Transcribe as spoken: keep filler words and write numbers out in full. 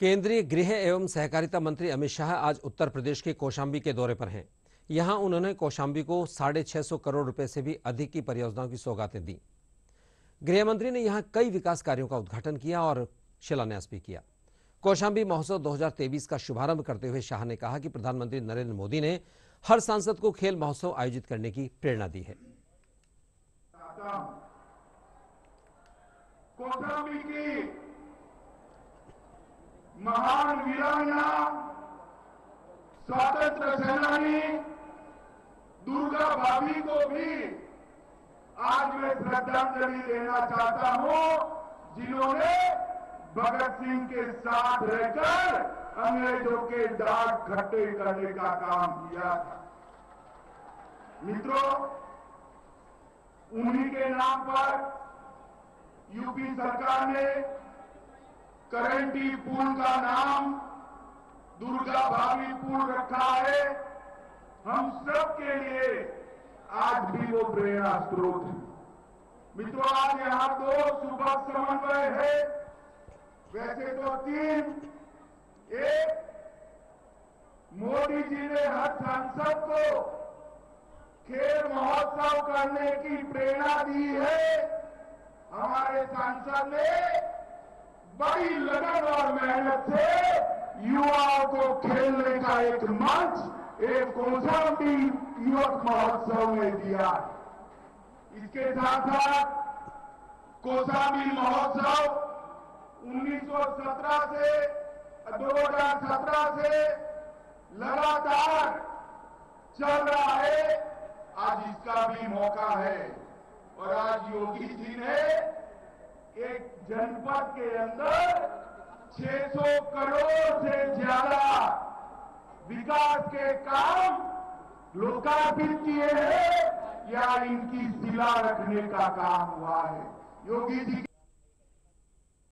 केंद्रीय गृह एवं सहकारिता मंत्री अमित शाह आज उत्तर प्रदेश के कौशाम्बी के दौरे पर हैं। यहां उन्होंने कौशाम्बी को साढ़े छह सौ करोड़ रुपए से भी अधिक की परियोजनाओं की सौगातें दी। गृह मंत्री ने यहां कई विकास कार्यों का उद्घाटन किया और शिलान्यास भी किया। कौशाम्बी महोत्सव दो हज़ार तेईस का शुभारंभ करते हुए शाह ने कहा कि प्रधानमंत्री नरेंद्र मोदी ने हर सांसद को खेल महोत्सव आयोजित करने की प्रेरणा दी है। कौशाम्बी की महान वीरांगना स्वतंत्र सेनानी दुर्गा भाभी को भी आज मैं श्रद्धांजलि देना चाहता हूं, जिन्होंने भगत सिंह के साथ रहकर अंग्रेजों के दांत खट्टे करने का काम किया था। मित्रों, उन्हीं के नाम पर यूपी सरकार ने करंटी पुल का नाम दुर्गा भाभी पुल रखा है। हम सब के लिए आज भी वो प्रेरणा स्रोत है। मित्रों, आज यहाँ दो सुबह समन्वय है, वैसे तो तीन। एक, मोदी जी ने हर सांसद को खेल महोत्सव करने की प्रेरणा दी है। हमारे सांसद ने बड़ी लगन और मेहनत से युवाओं को खेलने का एक मंच एक कौशाम्बी युवक महोत्सव में दिया। इसके साथ साथ कौशाम्बी महोत्सव उन्नीस सौ सत्रह से दो हज़ार सत्रह से लगातार चल रहा है। आज इसका भी मौका है और आज योगी जी ने एक जनपद के अंदर छह सौ करोड़ से ज्यादा विकास के काम लोकार्पित किए हैं या इनकी शिला रखने का काम हुआ है। योगी जी